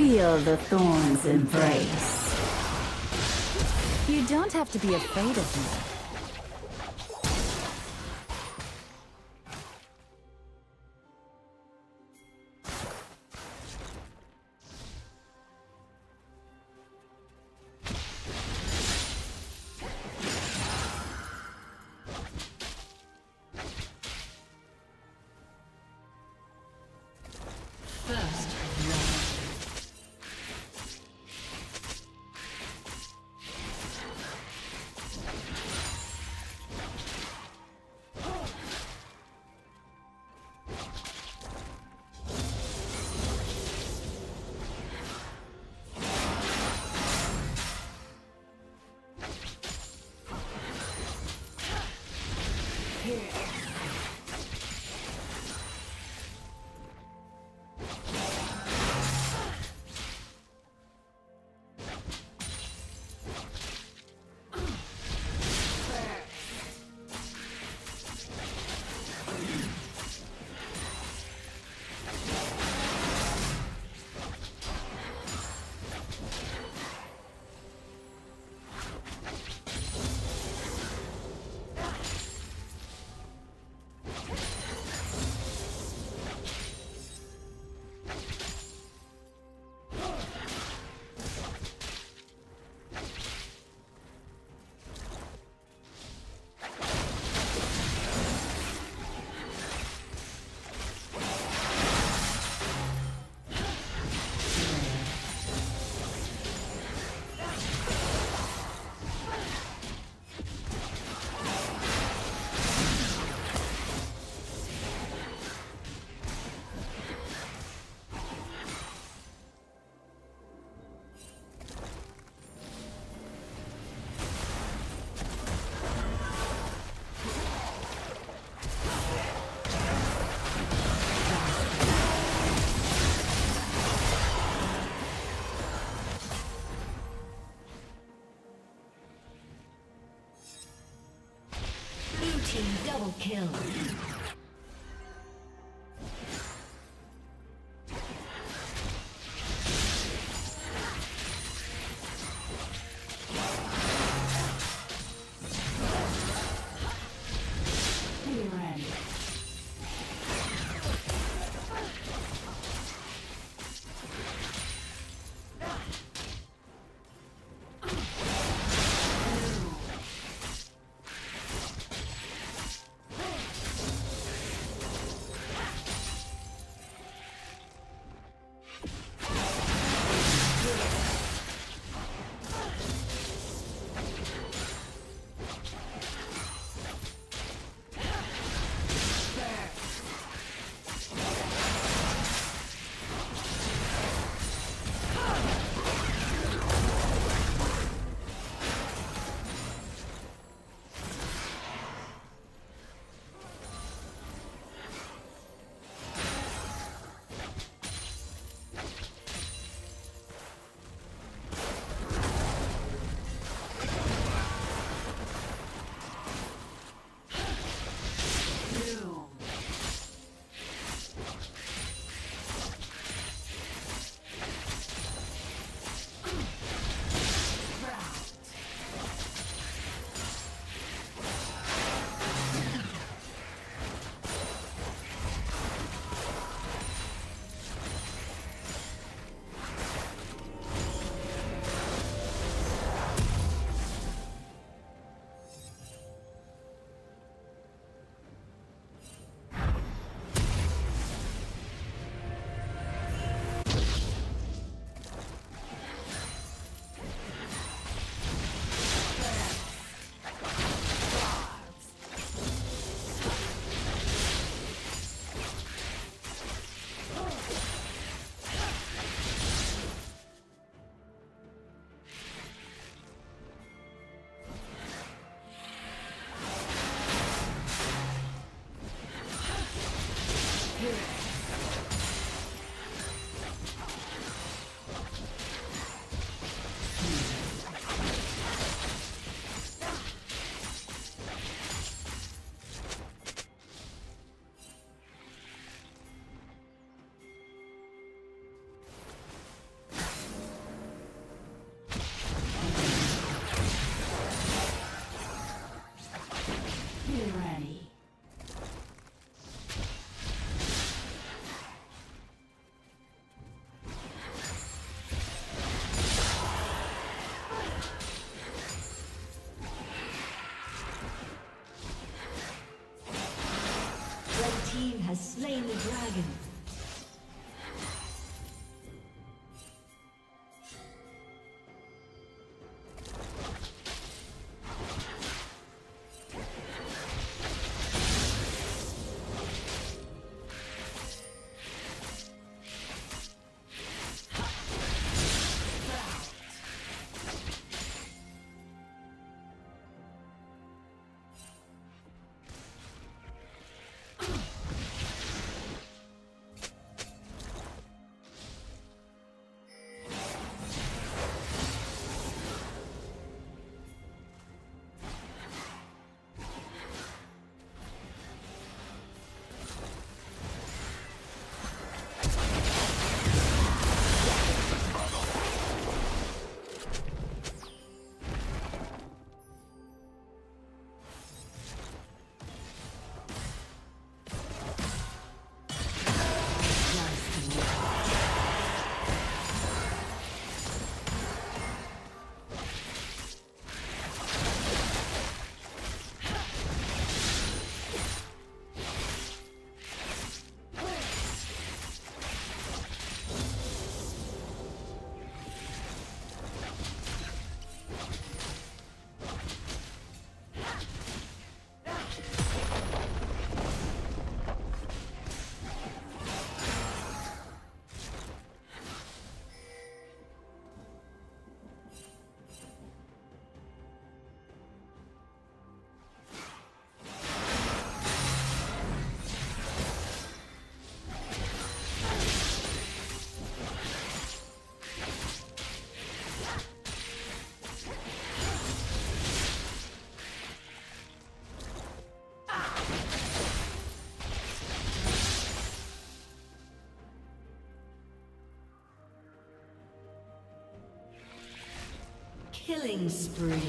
Feel the thorns embrace. You don't have to be afraid of me. Kill. Killing spree.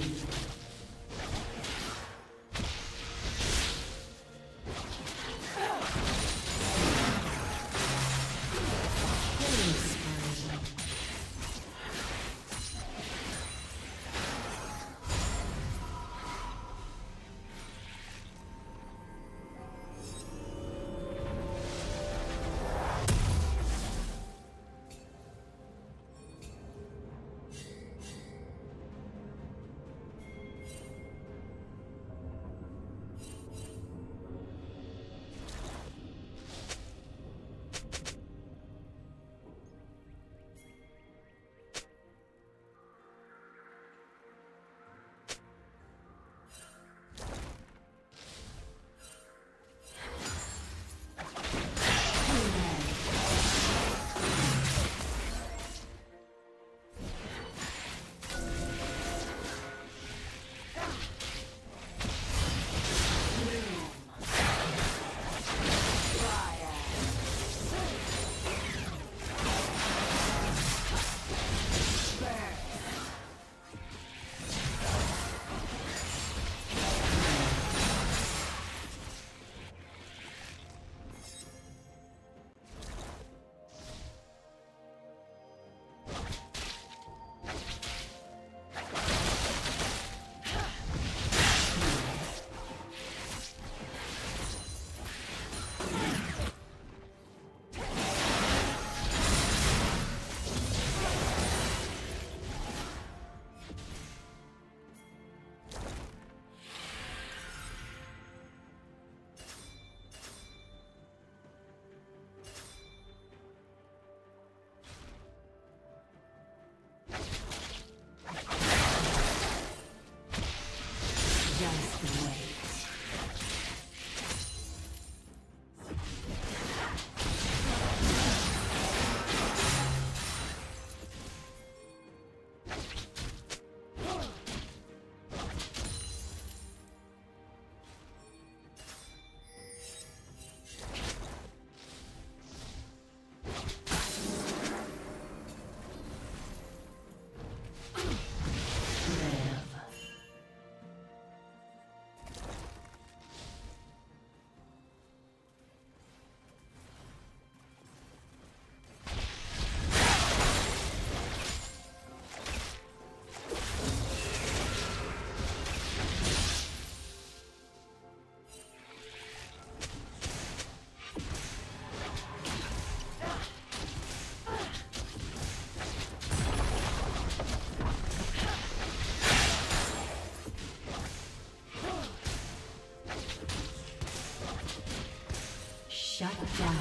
Shut down.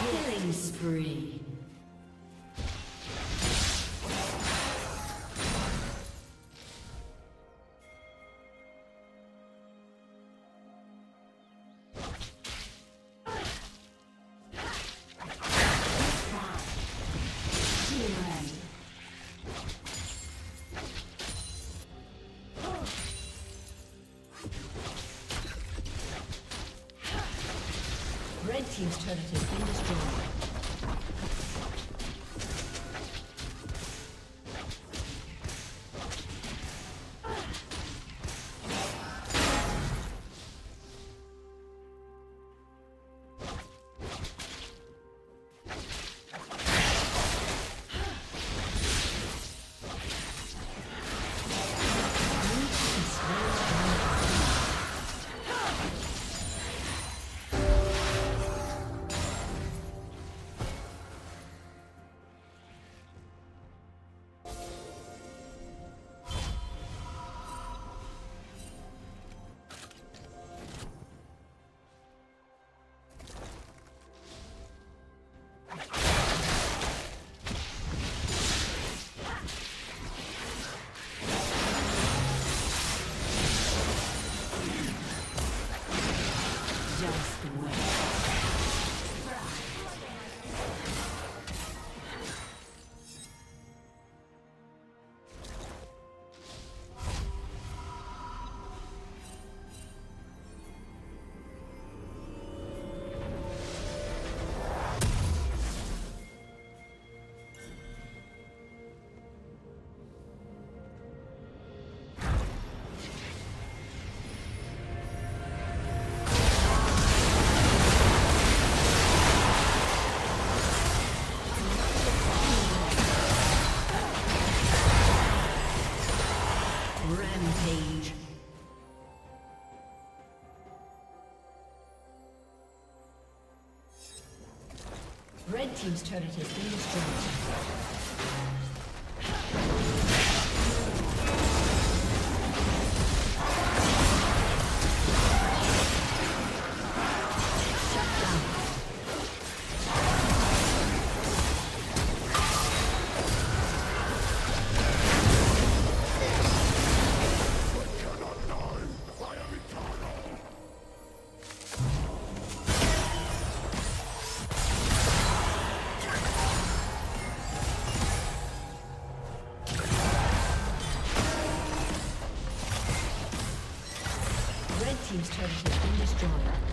Killing spree. Team's turret has been destroyed. Red team's turret has been destroyed. Team's turret has been destroyed.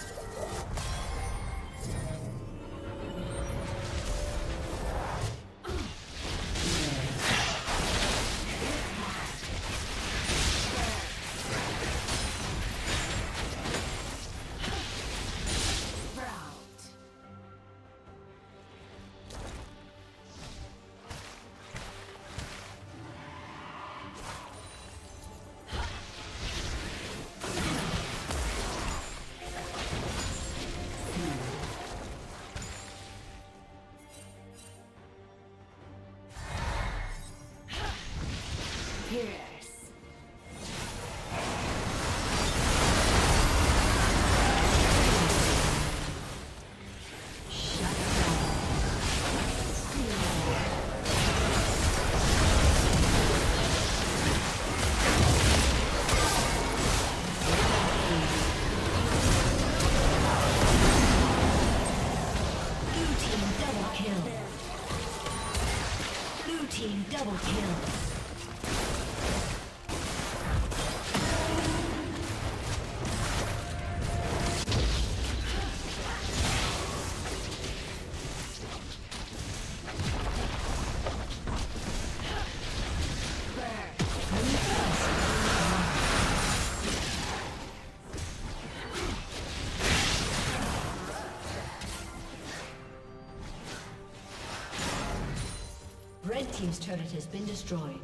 Team's turret has been destroyed.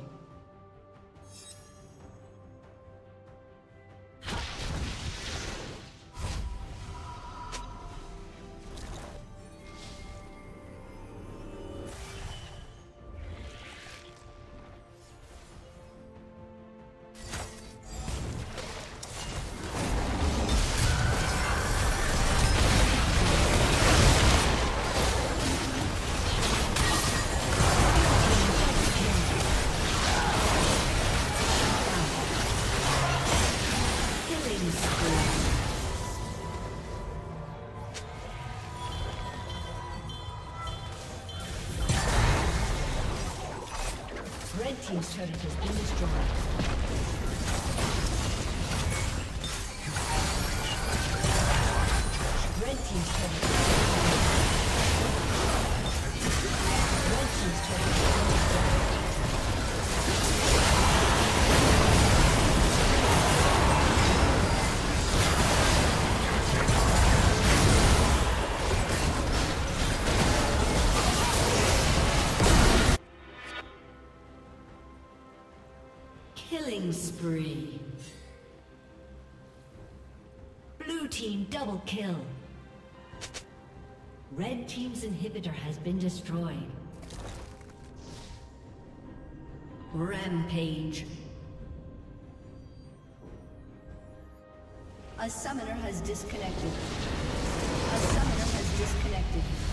Red team's turret has been destroyed. destroyed. Red team's turret has been destroyed. Killing spree. Blue team double kill. Red team's inhibitor has been destroyed. Rampage. A summoner has disconnected. A summoner has disconnected.